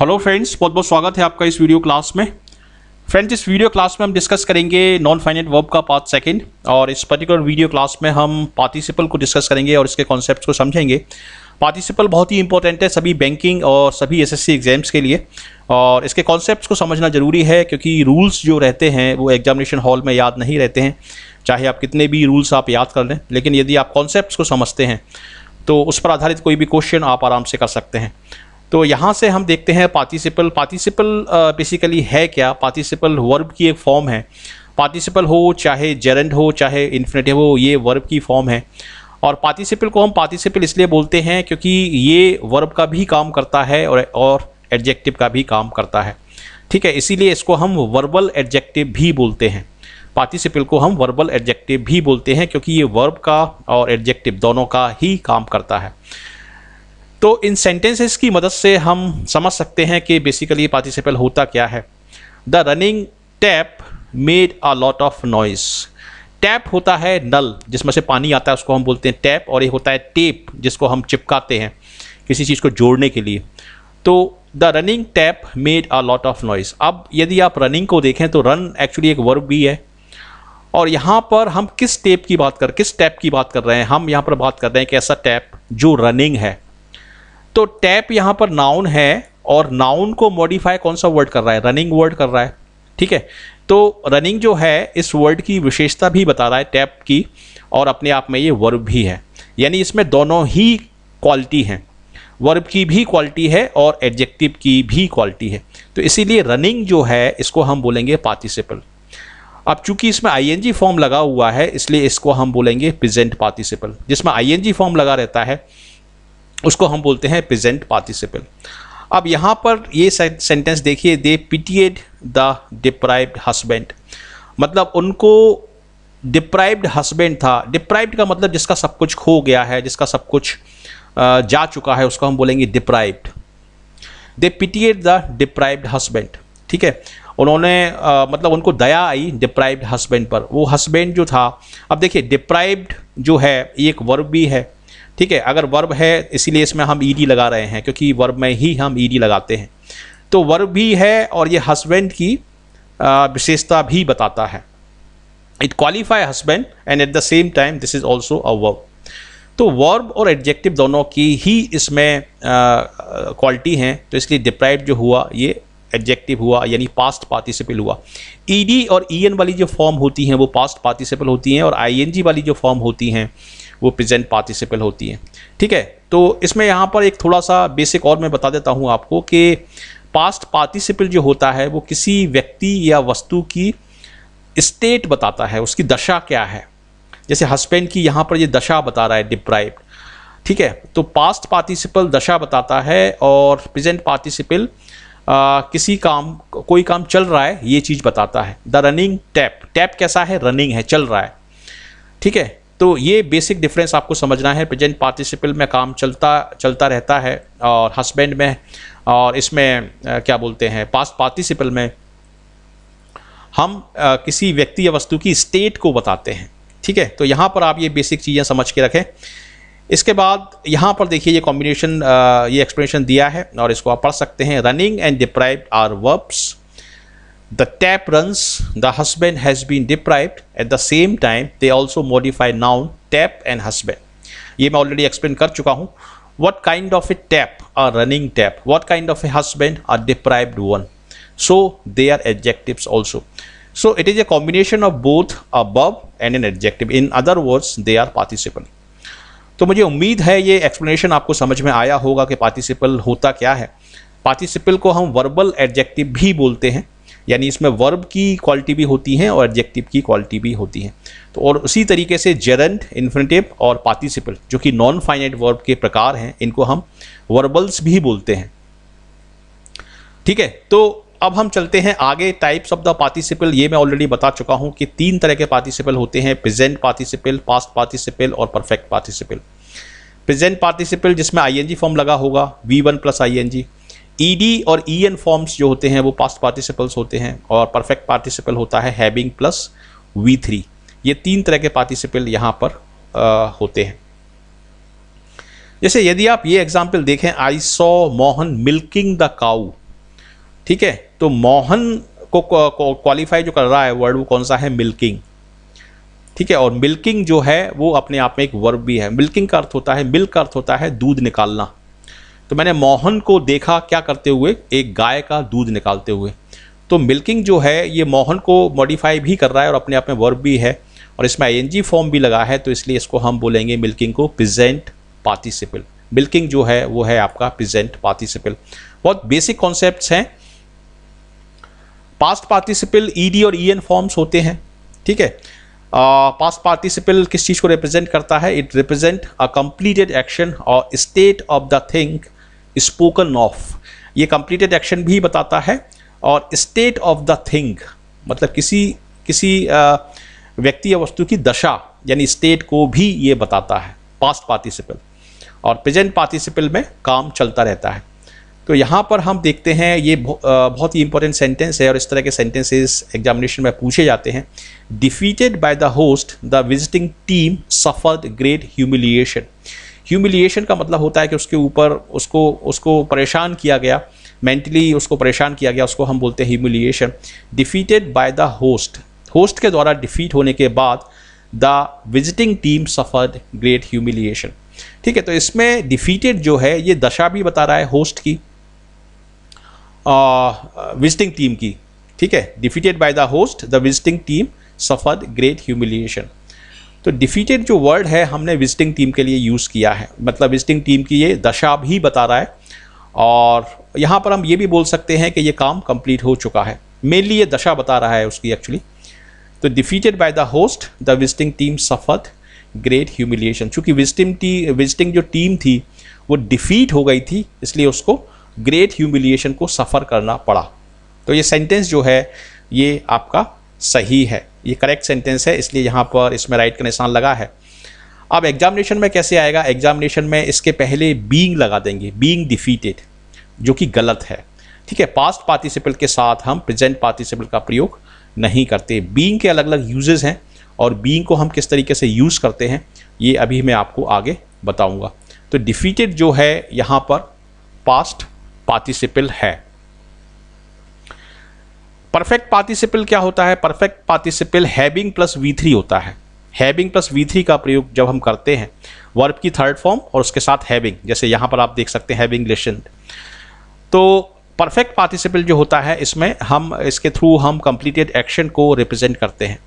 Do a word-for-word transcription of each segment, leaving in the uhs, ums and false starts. Hello friends, बहुत बहुत स्वागत है आपका इस वीडियो क्लास में। फ्रेंड्स, इस वीडियो क्लास में हम डिस्कस करेंगे नॉन फाइनाइट वर्ब का पार्ट सेकंड, और इस पर्टिकुलर वीडियो क्लास में हम पार्टिसिपल को डिस्कस करेंगे और इसके कॉन्सेप्ट्स को समझेंगे। पार्टिसिपल बहुत ही इंपॉर्टेंट है सभी बैंकिंग और सभी एसएससी एग्जाम्स के लिए, और इसके कॉन्सेप्ट्स को समझना ज़रूरी है क्योंकि रूल्स जो रहते हैं वो एग्जामिनेशन हॉल में याद नहीं रहते हैं, चाहे आप कितने भी रूल्स आप याद कर लें, लेकिन यदि आप कॉन्सेप्ट्स को समझते हैं तो उस पर आधारित कोई भी क्वेश्चन आप आराम से कर सकते हैं। तो यहाँ से हम देखते हैं पार्टिसिपल पार्टिसिपल बेसिकली है क्या। पार्टिसिपल वर्ब की एक फॉर्म है, पार्टिसिपल हो चाहे जेरेंड हो चाहे इन्फिनेटिव हो, ये वर्ब की फॉर्म है। और पार्टिसिपल को हम पार्टिसिपल इसलिए बोलते हैं क्योंकि ये वर्ब का भी काम करता है और और एडजेक्टिव का भी काम करता है, ठीक है। इसीलिए इसको हम वर्बल एडजेक्टिव भी बोलते हैं, पार्टिसिपल को हम वर्बल एडजेक्टिव भी बोलते हैं क्योंकि ये वर्ब का और एडजेक्टिव दोनों का ही काम करता है। तो इन सेंटेंसेस की मदद से हम समझ सकते हैं कि बेसिकली पार्टिसिपल होता क्या है। The running tap made a lot of noise. Tap होता है नल, जिसमें से पानी आता है, उसको हम बोलते हैं टैप। और ये होता है टेप, जिसको हम चिपकाते हैं किसी चीज़ को जोड़ने के लिए। तो the running tap made a lot of noise. अब यदि आप रनिंग को देखें तो रन एक्चुअली एक वर्ब भी है, और यहाँ पर हम किस टैप की बात कर किस टैप की बात कर रहे हैं। हम यहाँ पर बात कर रहे हैं कि ऐसा टैप जो रनिंग है। तो टैप यहाँ पर नाउन है, और नाउन को मॉडिफाई कौन सा वर्ड कर रहा है? रनिंग वर्ड कर रहा है, ठीक है। तो रनिंग जो है इस वर्ड की विशेषता भी बता रहा है टैप की, और अपने आप में ये वर्ब भी है, यानी इसमें दोनों ही क्वालिटी हैं, वर्ब की भी क्वालिटी है और एडजेक्टिव की भी क्वालिटी है। तो इसीलिए रनिंग जो है इसको हम बोलेंगे पार्टिसिपल। अब चूंकि इसमें आईएनजी फॉर्म लगा हुआ है इसलिए इसको हम बोलेंगे प्रेजेंट पार्टिसिपल। जिसमें आईएनजी फॉर्म लगा रहता है उसको हम बोलते हैं प्रेजेंट पार्टिसिपल। अब यहाँ पर ये सेंटेंस देखिए, they pitied the deprived husband. मतलब उनको डिप्राइव्ड हस्बैंड था। डिप्राइव्ड का मतलब जिसका सब कुछ खो गया है, जिसका सब कुछ जा चुका है, उसको हम बोलेंगे deprived. They pitied the deprived husband, ठीक है। उन्होंने आ, मतलब उनको दया आई डिप्राइव्ड हस्बैंड पर। वो हस्बैंड जो था, अब देखिए डिप्राइव्ड जो है ये एक वर्ब भी है, ठीक है। अगर वर्ब है इसीलिए इसमें हम ई डी लगा रहे हैं क्योंकि वर्ब में ही हम ई डी लगाते हैं। तो वर्ब भी है और ये हस्बैंड की विशेषता भी बताता है। It qualify husband and at the same time this is also a verb. तो वर्ब और एडजेक्टिव दोनों की ही इसमें क्वालिटी हैं, तो इसलिए डिप्राइव्ड जो हुआ ये एडजेक्टिव हुआ, यानी पास्ट पार्टिसिपल हुआ। ई डी और ई एन वाली जो फॉर्म होती हैं वो पास्ट पार्टिसिपल होती हैं, और आई एन जी वाली जो फॉर्म होती हैं वो प्रेजेंट पार्टिसिपल होती है, ठीक है। तो इसमें यहाँ पर एक थोड़ा सा बेसिक और मैं बता देता हूँ आपको कि पास्ट पार्टिसिपल जो होता है वो किसी व्यक्ति या वस्तु की स्टेट बताता है, उसकी दशा क्या है। जैसे हस्बैंड की यहाँ पर ये दशा बता रहा है डिप्राइव्ड, ठीक है। तो पास्ट पार्टिसिपल दशा बताता है, और प्रेजेंट पार्टिसिपल किसी काम, कोई काम चल रहा है ये चीज़ बताता है। द रनिंग टैप, टैप कैसा है? रनिंग है, चल रहा है, ठीक है। तो ये बेसिक डिफरेंस आपको समझना है। प्रेजेंट पार्टिसिपल में काम चलता चलता रहता है, और हस्बैंड में, और इसमें क्या बोलते हैं पास्ट पार्टिसिपल में हम किसी व्यक्ति या वस्तु की स्टेट को बताते हैं, ठीक है। तो यहाँ पर आप ये बेसिक चीज़ें समझ के रखें। इसके बाद यहाँ पर देखिए ये कॉम्बिनेशन, ये एक्सप्लेनेशन दिया है और इसको आप पढ़ सकते हैं। Running and deprived are verbs. The tap runs, the husband has been deprived. At the same time, they also modify noun tap and husband. ये मैं ऑलरेडी एक्सप्लेन कर चुका हूँ। What kind of a tap? A running tap. What kind of a husband? A deprived one. So they are adjectives also. So it is a combination of both above and an adjective. In other words, they are participle. तो मुझे उम्मीद है ये explanation आपको समझ में आया होगा कि participle होता क्या है। Participle को हम verbal adjective भी बोलते हैं, यानी इसमें वर्ब की क्वालिटी भी होती है और एडजेक्टिव की क्वालिटी भी होती है। तो और उसी तरीके से जेरेंड, इन्फिनिटिव और पार्टिसिपल, जो कि नॉन फाइनाइट वर्ब के प्रकार हैं, इनको हम वर्बल्स भी बोलते हैं, ठीक है। तो अब हम चलते हैं आगे। टाइप्स ऑफ द पार्टिसिपल ये मैं ऑलरेडी बता चुका हूँ कि तीन तरह के पार्टिसिपल होते हैं, प्रेजेंट पार्टिसिपल, पास्ट पार्टिसिपल और परफेक्ट पार्टिसिपल। प्रेजेंट पार्टिसिपल जिसमें आई एन जी फॉर्म लगा होगा, V one plus I N G. ED और ईएन फॉर्म्स जो होते हैं वो पास्ट पार्टिसिपल्स होते हैं, और परफेक्ट पार्टिसिपल होता है हैविंग प्लस वी थ्री। ये तीन तरह के पार्टिसिपल यहाँ पर आ, होते हैं। जैसे यदि आप ये एग्जाम्पल देखें, I saw Mohan milking the cow. ठीक है। तो मोहन को क्वालिफाई जो कर रहा है वर्ड वो कौन सा है, मिल्किंग, ठीक है। और मिल्किंग जो है वो अपने आप में एक वर्ब भी है। मिल्किंग का अर्थ होता है, मिल्क का अर्थ होता है दूध निकालना। तो मैंने मोहन को देखा क्या करते हुए, एक गाय का दूध निकालते हुए। तो मिल्किंग जो है ये मोहन को मॉडिफाई भी कर रहा है और अपने आप में वर्ब भी है और इसमें आई एन जी फॉर्म भी लगा है, तो इसलिए इसको हम बोलेंगे मिल्किंग को प्रेजेंट पार्टिसिपल। मिल्किंग जो है वो है आपका प्रेजेंट पार्टिसिपल। बहुत बेसिक कॉन्सेप्ट्स हैं। पास्ट पार्टिसिपल ईडी और ईएन फॉर्म्स होते हैं, ठीक है। पास्ट पार्टिसिपल किस चीज़ को रिप्रेजेंट करता है, it represent a completed action और state of the thing spoken of. ये कंप्लीटेड एक्शन भी बताता है और स्टेट ऑफ द थिंग मतलब किसी किसी uh, व्यक्ति या वस्तु की दशा यानी स्टेट को भी ये बताता है पास्ट पार्टिसिपल। और प्रेजेंट पार्टिसिपल में काम चलता रहता है। तो यहाँ पर हम देखते हैं ये बहुत ही इंपॉर्टेंट सेंटेंस है और इस तरह के सेंटेंसेस एग्जामिनेशन में पूछे जाते हैं। Defeated by the host the visiting team suffered great humiliation. Humiliation का मतलब होता है कि उसके ऊपर उसको उसको परेशान किया गया, मेंटली उसको परेशान किया गया, उसको हम बोलते हैं humiliation. Defeated by the host, host के द्वारा डिफीट होने के बाद the visiting team suffered great humiliation, ठीक है। तो इसमें डिफीटेड जो है ये दशा भी बता रहा है होस्ट की, विजिटिंग टीम की, ठीक है। Defeated by the host the visiting team suffered great humiliation. तो डिफीटेड जो वर्ड है हमने विजिटिंग टीम के लिए यूज़ किया है, मतलब विजिटिंग टीम की ये दशा भी बता रहा है। और यहाँ पर हम ये भी बोल सकते हैं कि ये काम कंप्लीट हो चुका है, मेनली ये दशा बता रहा है उसकी एक्चुअली। तो defeated by the host the visiting team suffered great humiliation. चूँकि विजिटिंग टी विजिटिंग जो टीम थी वो डिफीट हो गई थी, इसलिए उसको ग्रेट ह्यूमिलिएशन को सफ़र करना पड़ा। तो ये सेंटेंस जो है ये आपका सही है, ये करेक्ट सेंटेंस है, इसलिए यहाँ पर इसमें राइट का निशान लगा है। अब एग्जामिनेशन में कैसे आएगा, एग्जामिनेशन में इसके पहले बीइंग लगा देंगे, बीइंग डिफीटेड, जो कि गलत है, ठीक है। पास्ट पार्टिसिपल के साथ हम प्रेजेंट पार्टिसिपल का प्रयोग नहीं करते। बीइंग के अलग अलग यूजेज हैं और बीइंग को हम किस तरीके से यूज़ करते हैं ये अभी मैं आपको आगे बताऊंगा। तो डिफीटेड जो है यहाँ पर पास्ट पार्टिसिपल है। परफेक्ट पार्टिसिपल क्या होता है, perfect participle having plus V three होता है। हैविंग प्लस वी थ्री का प्रयोग जब हम करते हैं वर्ब की थर्ड फॉर्म और उसके साथ हैविंग, जैसे यहाँ पर आप देख सकते हैं हैविंग लिसन्ड। तो परफेक्ट पार्टिसिपल जो होता है इसमें हम इसके थ्रू हम कंप्लीटेड एक्शन को रिप्रेजेंट करते हैं।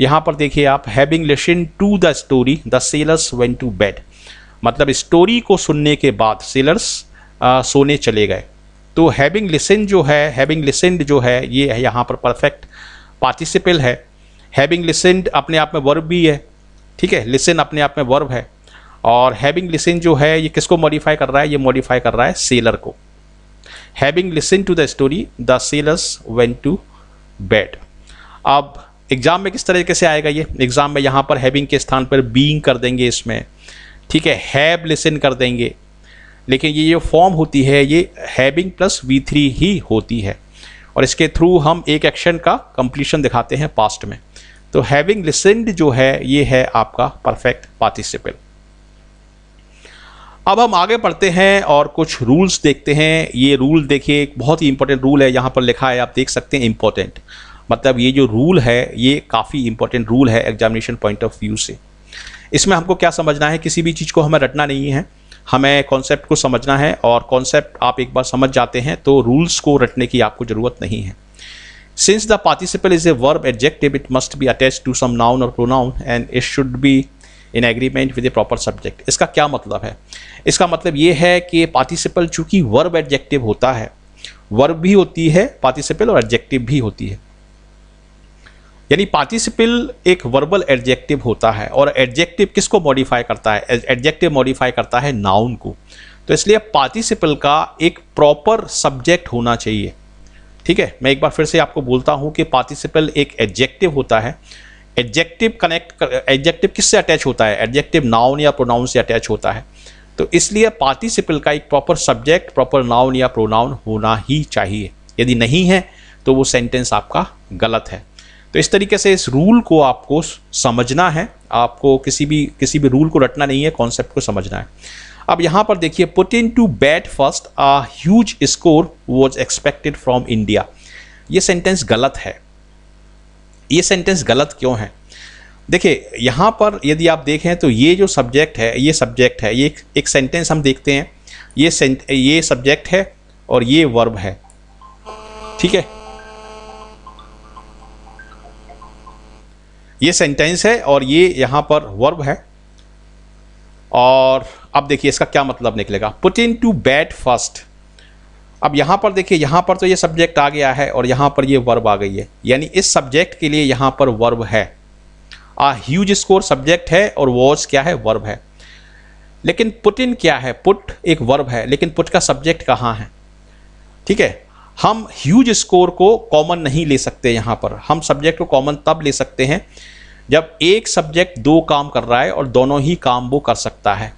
यहाँ पर देखिए आप, having listened to the story the sailors went to bed, मतलब स्टोरी को सुनने के बाद सेलर्स आ, सोने चले गए। तो हैविंग लिसन्ड जो है, हैविंग लिसन्ड जो है ये यह यहाँ पर परफेक्ट पार्टिसिपल है। हैविंग लिसन्ड अपने आप में वर्ब भी है, ठीक है। लिसन अपने आप में वर्ब है और हैविंग लिसन्ड जो है ये किसको मॉडिफाई कर रहा है, ये मॉडिफाई कर रहा है सेलर को। Having listened to the story the sailors went to bed. अब एग्जाम में किस तरीके से आएगा ये, एग्जाम में यहाँ पर हैविंग के स्थान पर बीइंग कर देंगे इसमें, ठीक है। हैव लिसन कर देंगे, लेकिन ये जो फॉर्म होती है ये हैविंग प्लस वी थ्री ही होती है और इसके थ्रू हम एक एक्शन का कंप्लीशन दिखाते हैं पास्ट में। तो हैविंग लिसन्ड जो है ये है आपका परफेक्ट पार्टिसिपल। अब हम आगे पढ़ते हैं और कुछ रूल्स देखते हैं। ये रूल देखिए एक बहुत ही इंपॉर्टेंट रूल है, यहाँ पर लिखा है आप देख सकते हैं इंपॉर्टेंट, मतलब ये जो रूल है ये काफ़ी इंपॉर्टेंट रूल है एग्जामिनेशन पॉइंट ऑफ व्यू से। इसमें हमको क्या समझना है, किसी भी चीज़ को हमें रटना नहीं है, हमें कॉन्सेप्ट को समझना है। और कॉन्सेप्ट आप एक बार समझ जाते हैं तो रूल्स को रटने की आपको ज़रूरत नहीं है। Since the participle is a verb adjective it must be attach to some noun और pronoun and it should be in agreement with a proper subject. इसका क्या मतलब है, इसका मतलब ये है कि पार्टिसिपल चूँकि वर्ब एडजेक्टिव होता है, वर्ब भी होती है पार्टिसिपल और एडजेक्टिव भी होती है, यानी पार्टिसिपल एक वर्बल एडजेक्टिव होता है और एडजेक्टिव किसको मॉडिफाई करता है, एडजेक्टिव मॉडिफाई करता है नाउन को। तो इसलिए पार्टिसिपल का एक प्रॉपर सब्जेक्ट होना चाहिए, ठीक है। मैं एक बार फिर से आपको बोलता हूँ कि पार्टिसिपल एक एडजेक्टिव होता है। एडजेक्टिव कनेक्ट एडजेक्टिव किससे अटैच होता है, एडजेक्टिव नाउन या प्रोनाउन से अटैच होता है। तो इसलिए पार्टिसिपल का एक प्रॉपर सब्जेक्ट, प्रॉपर नाउन या प्रोनाउन होना ही चाहिए। यदि नहीं है तो वो सेंटेंस आपका गलत है। तो इस तरीके से इस रूल को आपको समझना है, आपको किसी भी किसी भी रूल को रटना नहीं है, कॉन्सेप्ट को समझना है। अब यहाँ पर देखिए, put in to bat first, a huge score was expected from India. ये सेंटेंस गलत है। ये सेंटेंस गलत क्यों है? देखिए यहाँ पर यदि आप देखें तो ये जो सब्जेक्ट है, ये सब्जेक्ट है, ये एक, एक सेंटेंस हम देखते हैं, ये ये सब्जेक्ट है और ये वर्ब है, ठीक है। ये सेंटेंस है और ये यहाँ पर वर्ब है। और अब देखिए इसका क्या मतलब निकलेगा, put in to bat first. अब यहाँ पर देखिए, यहाँ पर तो ये सब्जेक्ट आ गया है और यहाँ पर ये वर्ब आ गई है, यानी इस सब्जेक्ट के लिए यहाँ पर वर्ब है। आ ह्यूज स्कोर सब्जेक्ट है और वाज क्या है, वर्ब है। लेकिन पुट इन क्या है, पुट एक वर्ब है, लेकिन पुट का सब्जेक्ट कहाँ है, ठीक है। हम ह्यूज स्कोर को कॉमन नहीं ले सकते, यहाँ पर हम सब्जेक्ट को कॉमन तब ले सकते हैं जब एक सब्जेक्ट दो काम कर रहा है और दोनों ही काम वो कर सकता है,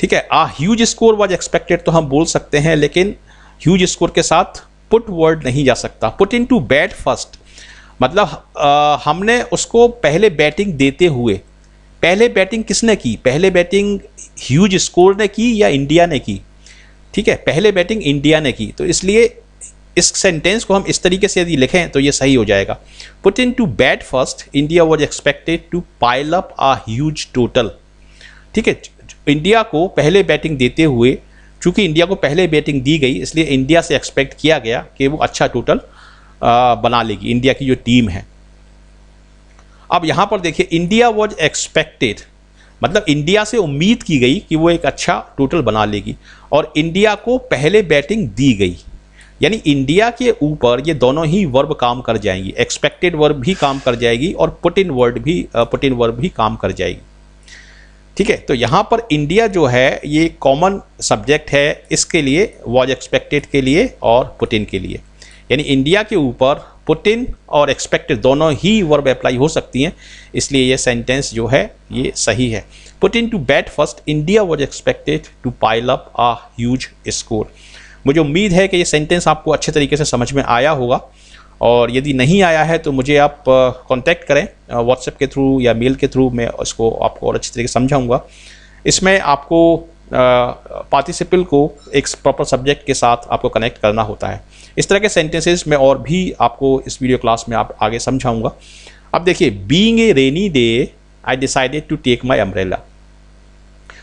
ठीक है। A huge score was expected तो हम बोल सकते हैं, लेकिन ह्यूज स्कोर के साथ पुट वर्ड नहीं जा सकता। Put in to bat first मतलब आ, हमने उसको पहले बैटिंग देते हुए, पहले बैटिंग किसने की, पहले बैटिंग ह्यूज स्कोर ने की या इंडिया ने की, ठीक है, पहले बैटिंग इंडिया ने की। तो इसलिए इस सेंटेंस को हम इस तरीके से यदि लिखें तो ये सही हो जाएगा, put in to bat first India was expected to pile up a huge total, ठीक है। इंडिया को पहले बैटिंग देते हुए, चूंकि इंडिया को पहले बैटिंग दी गई इसलिए इंडिया से एक्सपेक्ट किया गया कि वो अच्छा टोटल बना लेगी, इंडिया की जो टीम है। अब यहाँ पर देखिए, इंडिया वाज एक्सपेक्टेड मतलब इंडिया से उम्मीद की गई कि वो एक अच्छा टोटल बना लेगी, और इंडिया को पहले बैटिंग दी गई, यानी इंडिया के ऊपर ये दोनों ही वर्ब काम कर जाएंगी, एक्सपेक्टेड वर्ब भी काम कर जाएगी और पुट इन वर्ड भी पुट इन वर्ब भी काम कर जाएगी, ठीक है। तो यहाँ पर इंडिया जो है ये कॉमन सब्जेक्ट है, इसके लिए वाज एक्सपेक्टेड के लिए और पुट इन के लिए, यानी इंडिया के ऊपर पुट इन और एक्सपेक्टेड दोनों ही वर्ब अप्लाई हो सकती हैं, इसलिए ये सेंटेंस जो है ये सही है। Put in to bat first India was expected to pile up a huge score. मुझे उम्मीद है कि ये सेंटेंस आपको अच्छे तरीके से समझ में आया होगा, और यदि नहीं आया है तो मुझे आप कॉन्टैक्ट करें व्हाट्सएप के थ्रू या मेल के थ्रू, मैं इसको आपको और अच्छे तरीके से समझाऊँगा। इसमें आपको पार्टिसिपल को एक प्रॉपर सब्जेक्ट के साथ आपको कनेक्ट करना होता है। इस तरह के सेंटेंसेस मैं और भी आपको इस वीडियो क्लास में आप आगे समझाऊंगा। अब देखिए, being a rainy day I decided to take my umbrella.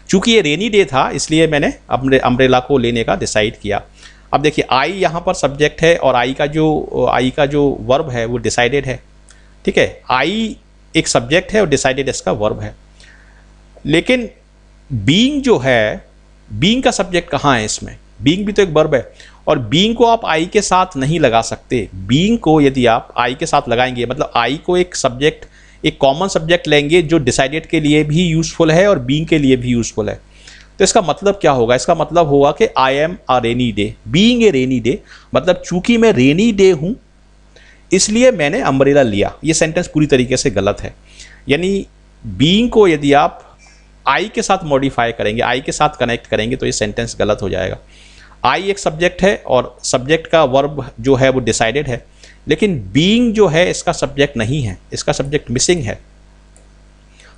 चूंकि ये रेनी डे था इसलिए मैंने अपने अम्ब्रेला को लेने का डिसाइड किया। अब देखिए, आई यहाँ पर सब्जेक्ट है और आई का जो आई का जो वर्ब है वो डिसाइडेड है, ठीक है। आई एक सब्जेक्ट है और डिसाइडेड इसका वर्ब है, लेकिन बीइंग जो है, बीइंग का सब्जेक्ट कहाँ है इसमें, बीइंग भी तो एक वर्ब है, और बीइंग को आप आई के साथ नहीं लगा सकते। बीइंग को यदि आप आई के साथ लगाएंगे मतलब आई को एक सब्जेक्ट, एक कॉमन सब्जेक्ट लेंगे जो डिसाइडेड के लिए भी यूजफुल है और बीइंग के लिए भी यूजफुल है। तो इसका मतलब क्या होगा, इसका मतलब होगा कि I am a rainy day, being a rainy day मतलब चूंकि मैं रेनी डे हूँ इसलिए मैंने अम्ब्रेला लिया। ये सेंटेंस पूरी तरीके से गलत है, यानी बीइंग को यदि आप आई के साथ मॉडिफाई करेंगे, आई के साथ कनेक्ट करेंगे तो ये सेंटेंस गलत हो जाएगा। आई एक सब्जेक्ट है और सब्जेक्ट का वर्ब जो है वो डिसाइडेड है, लेकिन बीइंग जो है इसका सब्जेक्ट नहीं है, इसका सब्जेक्ट मिसिंग है,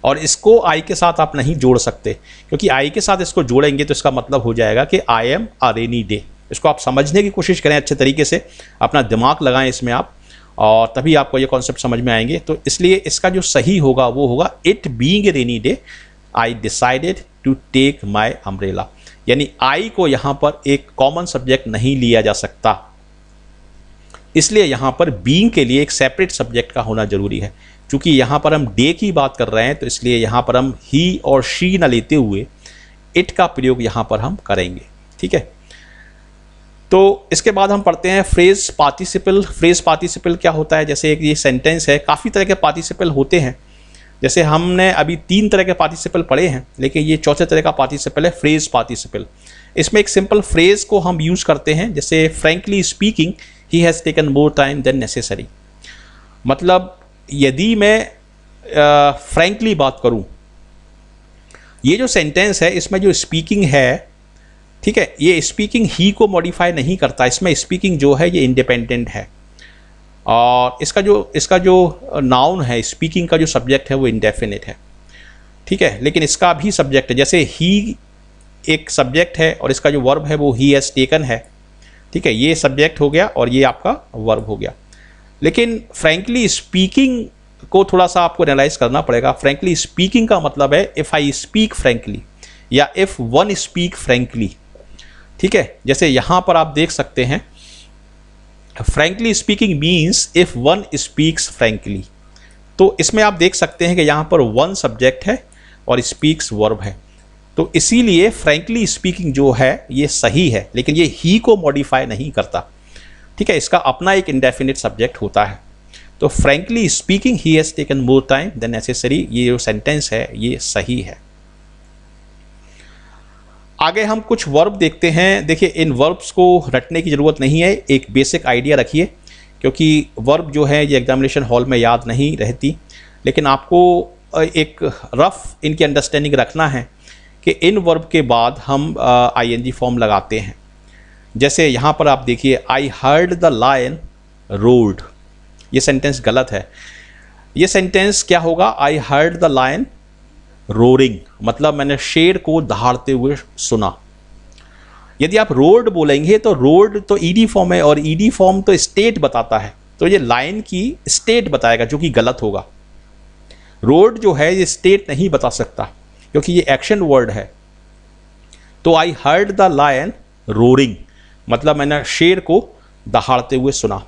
और इसको आई के साथ आप नहीं जोड़ सकते, क्योंकि आई के साथ इसको जोड़ेंगे तो इसका मतलब हो जाएगा कि I am a rainy day. इसको आप समझने की कोशिश करें अच्छे तरीके से, अपना दिमाग लगाएं इसमें आप, और तभी आपको ये कॉन्सेप्ट समझ में आएंगे। तो इसलिए इसका जो सही होगा वो होगा it being a rainy day I decided to take my umbrella, यानी आई को यहाँ पर एक कॉमन सब्जेक्ट नहीं लिया जा सकता, इसलिए यहाँ पर बीइंग के लिए एक सेपरेट सब्जेक्ट का होना जरूरी है। चूंकि यहाँ पर हम डे की बात कर रहे हैं तो इसलिए यहाँ पर हम ही और शी ना लेते हुए इट का प्रयोग यहाँ पर हम करेंगे, ठीक है। तो इसके बाद हम पढ़ते हैं फ्रेज पार्टिसिपल। फ्रेज पार्टिसिपल क्या होता है, जैसे एक ये सेंटेंस है, काफ़ी तरह के पार्टिसिपल होते हैं, जैसे हमने अभी तीन तरह के पार्टिसिपल पढ़े हैं, लेकिन ये चौथे तरह का पार्टिसिपल है फ्रेज पार्टिसिपल। इसमें एक सिंपल फ्रेज को हम यूज़ करते हैं, जैसे frankly speaking he has taken more time than necessary, मतलब यदि मैं फ्रैंकली बात करूं, ये जो सेंटेंस है इसमें जो स्पीकिंग है, ठीक है, ये स्पीकिंग ही को मॉडिफाई नहीं करता, इसमें स्पीकिंग जो है ये इंडिपेंडेंट है, और इसका जो इसका जो नाउन है, स्पीकिंग का जो सब्जेक्ट है वो इंडेफिनिट है, ठीक है, लेकिन इसका भी सब्जेक्ट है, जैसे ही एक सब्जेक्ट है और इसका जो वर्ब है वो ही हैज़ टेकन है, ठीक है, ये सब्जेक्ट हो गया और ये आपका वर्ब हो गया। लेकिन फ्रैंकली स्पीकिंग को थोड़ा सा आपको एनालाइज करना पड़ेगा। फ्रैंकली स्पीकिंग का मतलब है इफ़ आई स्पीक फ्रैंकली या इफ़ वन स्पीक फ्रैंकली, ठीक है। जैसे यहाँ पर आप देख सकते हैं frankly speaking means if one speaks frankly, तो इसमें आप देख सकते हैं कि यहाँ पर वन सब्जेक्ट है और स्पीक्स वर्ब है, तो इसीलिए फ्रैंकली स्पीकिंग जो है ये सही है, लेकिन ये ही को मॉडिफाई नहीं करता, ठीक है, इसका अपना एक इंडेफिनिट सब्जेक्ट होता है। तो frankly speaking he has taken more time than necessary, ये जो सेंटेंस है ये सही है। आगे हम कुछ वर्ब देखते हैं। देखिए, इन वर्ब्स को रटने की ज़रूरत नहीं है, एक बेसिक आइडिया रखिए, क्योंकि वर्ब जो है ये एग्जामिनेशन हॉल में याद नहीं रहती, लेकिन आपको एक रफ़ इनकी अंडरस्टैंडिंग रखना है कि इन वर्ब के बाद हम आई एन जी फॉर्म लगाते हैं। जैसे यहाँ पर आप देखिए, I heard the lion roared, ये सेंटेंस गलत है। ये सेंटेंस क्या होगा, I heard the lion roaring, मतलब मैंने शेर को दहाड़ते हुए सुना। यदि आप रोड बोलेंगे तो रोड तो ईडी फॉर्म है और ईडी फॉर्म तो स्टेट बताता है, तो ये लाइन की स्टेट बताएगा, जो कि गलत होगा। रोड जो है ये स्टेट नहीं बता सकता क्योंकि ये एक्शन वर्ड है। तो I heard the lion roaring, मतलब मैंने शेर को दहाड़ते हुए सुना।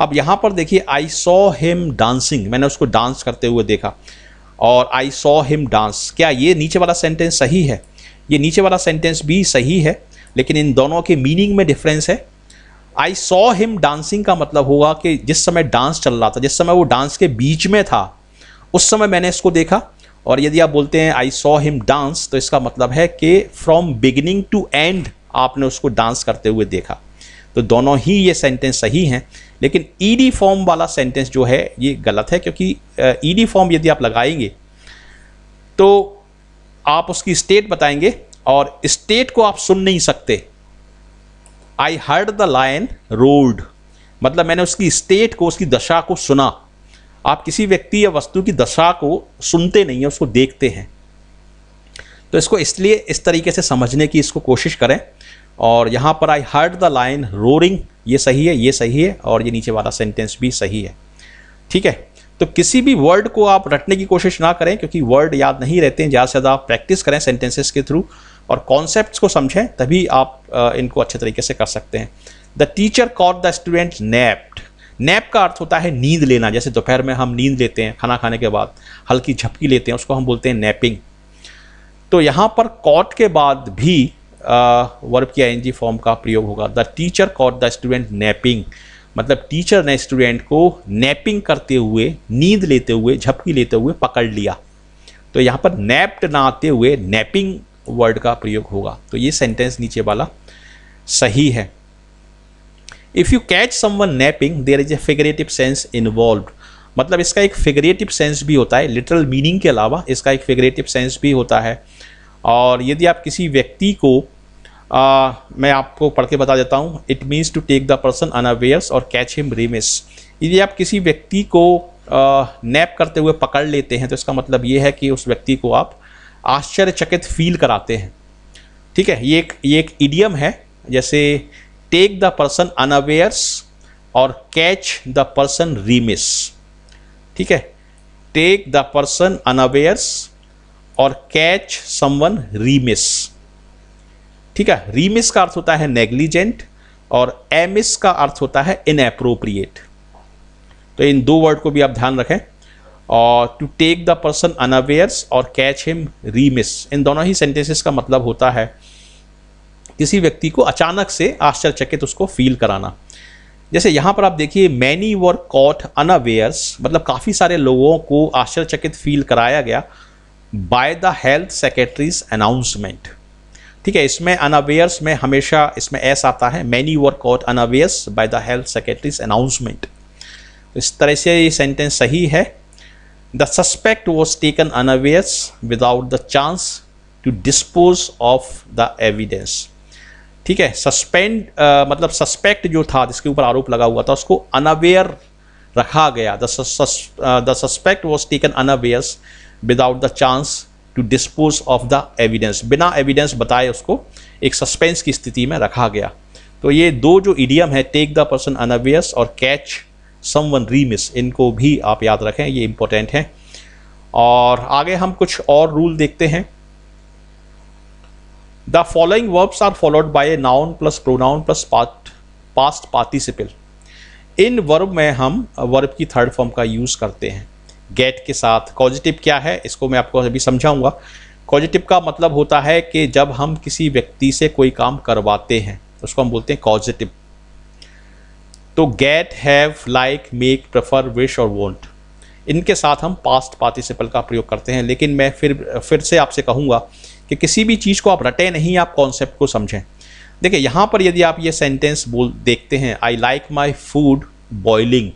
अब यहाँ पर देखिए, आई सॉ हिम डांसिंग, मैंने उसको डांस करते हुए देखा, और आई सॉ हिम डांस, क्या ये नीचे वाला सेंटेंस सही है? ये नीचे वाला सेंटेंस भी सही है, लेकिन इन दोनों के मीनिंग में डिफरेंस है। आई सॉ हिम डांसिंग का मतलब होगा कि जिस समय डांस चल रहा था, जिस समय वो डांस के बीच में था, उस समय मैंने इसको देखा। और यदि आप बोलते हैं आई सॉ हिम डांस, तो इसका मतलब है कि फ्रॉम बिगिनिंग टू एंड आपने उसको डांस करते हुए देखा। तो दोनों ही ये सेंटेंस सही हैं, लेकिन ईडी फॉर्म वाला सेंटेंस जो है ये गलत है, क्योंकि ईडी फॉर्म यदि आप लगाएंगे तो आप उसकी स्टेट बताएंगे और स्टेट को आप सुन नहीं सकते। I heard the lion roared, मतलब मैंने उसकी स्टेट को, उसकी दशा को सुना। आप किसी व्यक्ति या वस्तु की दशा को सुनते नहीं हैं, उसको देखते हैं। तो इसको इसलिए इस तरीके से समझने की इसको कोशिश करें। और यहाँ पर I heard the lion roaring, ये सही है, ये सही है, और ये नीचे वाला सेंटेंस भी सही है, ठीक है। तो किसी भी वर्ड को आप रटने की कोशिश ना करें, क्योंकि वर्ड याद नहीं रहते हैं। ज़्यादा से ज़्यादा आप प्रैक्टिस करें सेंटेंसेस के थ्रू और कॉन्सेप्ट्स को समझें, तभी आप इनको अच्छे तरीके से कर सकते हैं। The teacher caught the student napped, nap का अर्थ होता है नींद लेना। जैसे दोपहर में हम नींद लेते हैं, खाना खाने के बाद हल्की झपकी लेते हैं, उसको हम बोलते हैं नैपिंग। तो यहाँ पर कॉट के बाद भी वर्ब की आईएनजी फॉर्म का प्रयोग होगा। The teacher caught the student napping, मतलब टीचर ने स्टूडेंट को नैपिंग करते हुए, नींद लेते हुए, झपकी लेते हुए पकड़ लिया। तो यहाँ पर नैप्ड ना आते हुए नैपिंग वर्ड का प्रयोग होगा। तो ये सेंटेंस नीचे वाला सही है। If you catch someone napping there is a figurative sense involved, मतलब इसका एक फिगरेटिव सेंस भी होता है। लिटरल मीनिंग के अलावा इसका एक फिगरेटिव सेंस भी होता है। और यदि आप किसी व्यक्ति को आ, मैं आपको पढ़ के बता देता हूँ, it means to take the person unawares और कैच हिम रेमिस। यदि आप किसी व्यक्ति को आ, नैप करते हुए पकड़ लेते हैं, तो इसका मतलब ये है कि उस व्यक्ति को आप आश्चर्यचकित फील कराते हैं, ठीक है। ये एक ये एक इडियम है। जैसे टेक द पर्सन अनअवेयर्स और कैच द पर्सन रीमिस, ठीक है। टेक द पर्सन अनअवेयर्स और कैच समवन रीमिस, ठीक है। रीमिस का अर्थ होता है नेग्लिजेंट और एमिस का अर्थ होता है इनएप्रोप्रिएट। तो इन दो वर्ड को भी आप ध्यान रखें। और to take the person unawares और कैच हिम रीमिस, इन दोनों ही सेंटेंसेस का मतलब होता है किसी व्यक्ति को अचानक से आश्चर्यचकित उसको फील कराना। जैसे यहाँ पर आप देखिए, मैनी वर कॉट अनअवेयर्स, मतलब काफ़ी सारे लोगों को आश्चर्यचकित फील कराया गया by the health secretary's announcement, ठीक है। इसमें अनअवेयर्स में हमेशा इसमें एस आता है। Many were caught unawares by the health secretary's announcement, इस तरह से ये सेंटेंस सही है। The suspect was taken unawares without the chance to dispose of the evidence, ठीक है। सस्पेंड uh, मतलब सस्पेक्ट जो था, जिसके ऊपर आरोप लगा हुआ था, उसको अनअवेयर रखा गया। The suspect was taken unawares without the chance to to dispose of the evidence, बिना एविडेंस बताए उसको एक सस्पेंस की स्थिति में रखा गया। तो ये दो जो इडियम है, टेक द पर्सन अनअवेयर्स और कैच समवन रीमिस, इनको भी आप याद रखें, ये इंपॉर्टेंट है। और आगे हम कुछ और रूल देखते हैं। The following verbs are followed by a noun plus pronoun plus past participle. इन वर्ब में हम वर्ब की थर्ड फॉर्म का यूज करते हैं गेट के साथ। कॉजिटिव क्या है इसको मैं आपको अभी समझाऊंगा। कॉजिटिव का मतलब होता है कि जब हम किसी व्यक्ति से कोई काम करवाते हैं उसको हम बोलते हैं कॉजिटिव। तो get, have, like, make, prefer, wish और वॉन्ट, इनके साथ हम पास्ट पार्टिसिपल का प्रयोग करते हैं। लेकिन मैं फिर फिर से आपसे कहूँगा कि किसी भी चीज़ को आप रटें नहीं, आप कॉन्सेप्ट को समझें। देखिए यहाँ पर यदि आप ये सेंटेंस बोल देखते हैं, I like my food boiling,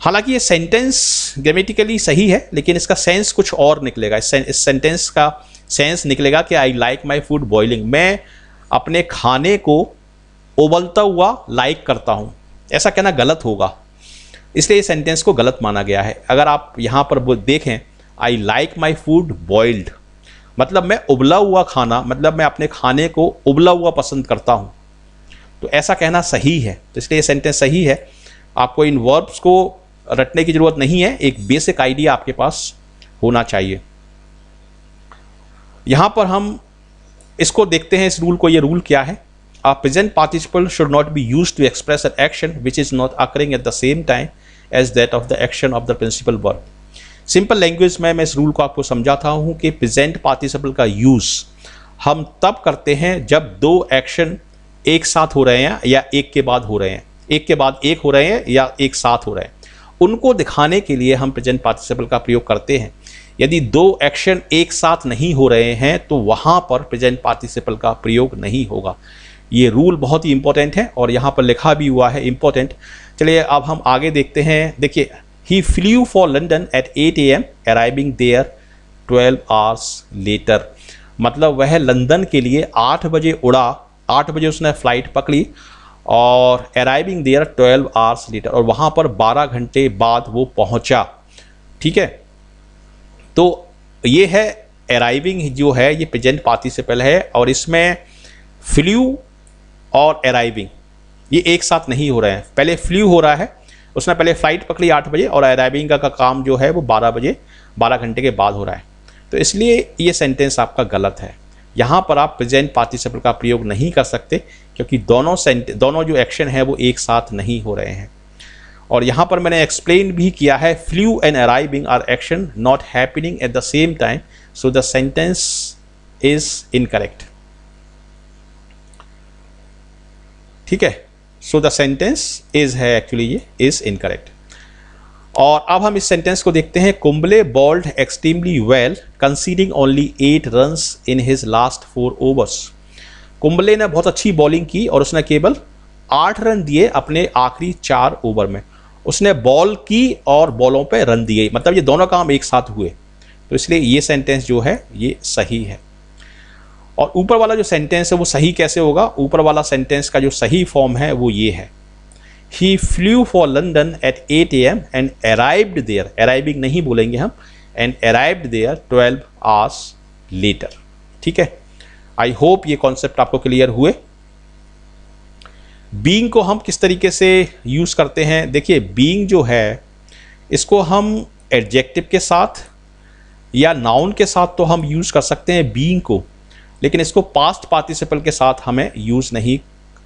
हालांकि ये सेंटेंस ग्रामेटिकली सही है लेकिन इसका सेंस कुछ और निकलेगा। इस सेंटेंस का सेंस निकलेगा कि I like my food boiling, मैं अपने खाने को उबलता हुआ लाइक करता हूँ, ऐसा कहना गलत होगा, इसलिए इस सेंटेंस को गलत माना गया है। अगर आप यहाँ पर देखें, I like my food boiled, मतलब मैं उबला हुआ खाना, मतलब मैं अपने खाने को उबला हुआ पसंद करता हूँ, तो ऐसा कहना सही है। तो इसलिए ये सेंटेंस सही है, आपको इन वर्ब्स को रटने की ज़रूरत नहीं है, एक बेसिक आइडिया आपके पास होना चाहिए। यहाँ पर हम इसको देखते हैं, इस रूल को। ये रूल क्या है? A present participle should not be used to express an action which is not occurring at the same time as that of the action of the principal verb. Simple language में मैं इस rule को आपको समझाता हूँ कि present participle का use हम तब करते हैं जब दो एक्शन एक साथ हो रहे हैं या एक के बाद हो रहे हैं, एक के बाद एक हो रहे हैं या एक साथ हो रहे हैं, उनको दिखाने के लिए हम प्रेजेंट पार्टिसिपल का प्रयोग करते हैं। यदि दो एक्शन एक साथ नहीं हो रहे हैं तो वहाँ पर प्रेजेंट पार्टिसिपल का प्रयोग नहीं होगा। ये रूल बहुत ही इम्पोर्टेंट है और यहाँ पर लिखा भी हुआ है इम्पोर्टेंट। चलिए अब हम आगे देखते हैं। देखिए, he flew for London at eight a m, arriving there twelve hours later, मतलब वह लंदन के लिए आठ बजे उड़ा, आठ बजे उसने फ्लाइट पकड़ी और arriving there twelve hours later, और वहाँ पर बारह घंटे बाद वो पहुँचा। ठीक है, तो ये है अराइविंग जो है, ये प्रेजेंट पार्टिसिपल है और इसमें फ्लू और अराइविंग ये एक साथ नहीं हो रहे हैं। पहले फ्लू हो रहा है, उसने पहले फ्लाइट पकड़ी आठ बजे, और अराइविंग का, का काम जो है वो बारह बजे, बारह घंटे के बाद हो रहा है। तो इसलिए ये सेंटेंस आपका गलत है। यहाँ पर आप प्रेजेंट पार्टिसिपल का प्रयोग नहीं कर सकते क्योंकि दोनों सेंट दोनों जो एक्शन है वो एक साथ नहीं हो रहे हैं। और यहाँ पर मैंने एक्सप्लेन भी किया है, flew and arriving are action not happening at the same time, so the sentence is incorrect. ठीक है, सो द सेंटेंस इज है एक्चुअली ये इज इनकरेक्ट। और अब हम इस सेंटेंस को देखते हैं, Kumble bowled extremely well conceding only eight runs in his last four overs. Kumble ने बहुत अच्छी बॉलिंग की और उसने केवल आठ रन दिए अपने आखिरी चार ओवर में। उसने बॉल की और बॉलों पे रन दिए, मतलब ये दोनों काम एक साथ हुए। तो इसलिए ये सेंटेंस जो है ये सही है। और ऊपर वाला जो सेंटेंस है वो सही कैसे होगा? ऊपर वाला सेंटेंस का जो सही फॉर्म है वो ये है, he flew for London at eight a m and arrived there, arriving नहीं बोलेंगे हम, and arrived there twelve hours later. ठीक है, आई होप ये कॉन्सेप्ट आपको क्लियर हुए। बीइंग को हम किस तरीके से यूज़ करते हैं? देखिए, बीइंग जो है इसको हम एडजेक्टिव के साथ या नाउन के साथ तो हम यूज़ कर सकते हैं बीइंग को, लेकिन इसको पास्ट पार्टिसिपल के साथ हमें यूज़ नहीं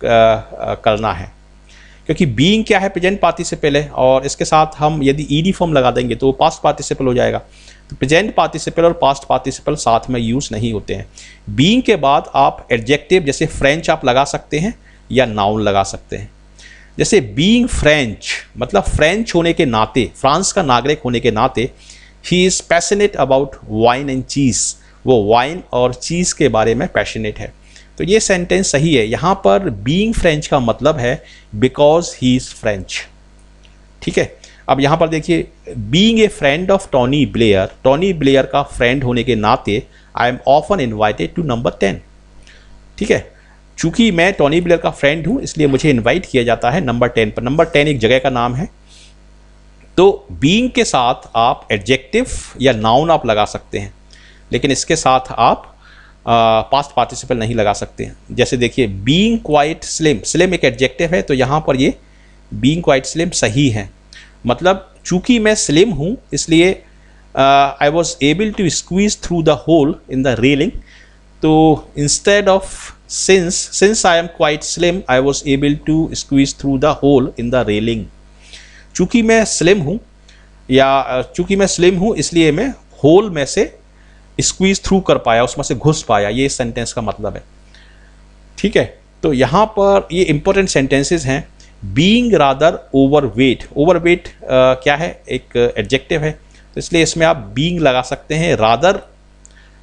करना है क्योंकि बीइंग क्या है, प्रेजेंट पार्टिसिपल है, और इसके साथ हम यदि ईडी फॉर्म लगा देंगे तो वो पास्ट पार्टिसिपल हो जाएगा। तो प्रेजेंट पार्टिसिपल और पास्ट पार्टिसिपल साथ में यूज़ नहीं होते हैं। बीइंग के बाद आप एडजेक्टिव जैसे फ्रेंच आप लगा सकते हैं या नाउन लगा सकते हैं। जैसे बीइंग फ्रेंच, मतलब फ्रेंच होने के नाते, फ्रांस का नागरिक होने के नाते, he is passionate about wine and cheese, वो वाइन और चीज़ के बारे में पैशनेट है। तो ये सेंटेंस सही है। यहाँ पर बीइंग फ्रेंच का मतलब है बिकॉज ही इज़ फ्रेंच। ठीक है, अब यहाँ पर देखिए, being a friend of Tony Blair, Tony Blair का फ्रेंड होने के नाते, I am often invited to number ten. ठीक है, चूँकि मैं टॉनी ब्लेयर का फ्रेंड हूँ इसलिए मुझे इनवाइट किया जाता है नंबर टेन पर। नंबर टेन एक जगह का नाम है। तो बीइंग के साथ आप एडजेक्टिव या नाउन आप लगा सकते हैं। लेकिन इसके साथ आप पास्ट पार्टिसिपल नहीं लगा सकते हैं। जैसे देखिए बीइंग क्वाइट स्लिम, स्लिम एक एडजेक्टिव है, तो यहाँ पर ये बीइंग क्वाइट स्लिम सही है। मतलब चूंकि मैं स्लिम हूँ इसलिए I was able to squeeze through the hole in the railing. तो instead of since since I am quite slim I was able to squeeze through the hole in the railing. चूँकि मैं slim हूँ या चूँकि मैं slim हूँ इसलिए मैं होल में से स्क्वीज थ्रू कर पाया, उसमें से घुस पाया, ये सेंटेंस का मतलब है। ठीक है, तो यहाँ पर ये इम्पोर्टेंट सेंटेंसेस हैं। बीइंग रादर ओवरवेट, ओवरवेट क्या है, एक एडजेक्टिव है, तो इसलिए इसमें आप बीइंग लगा सकते हैं। रादर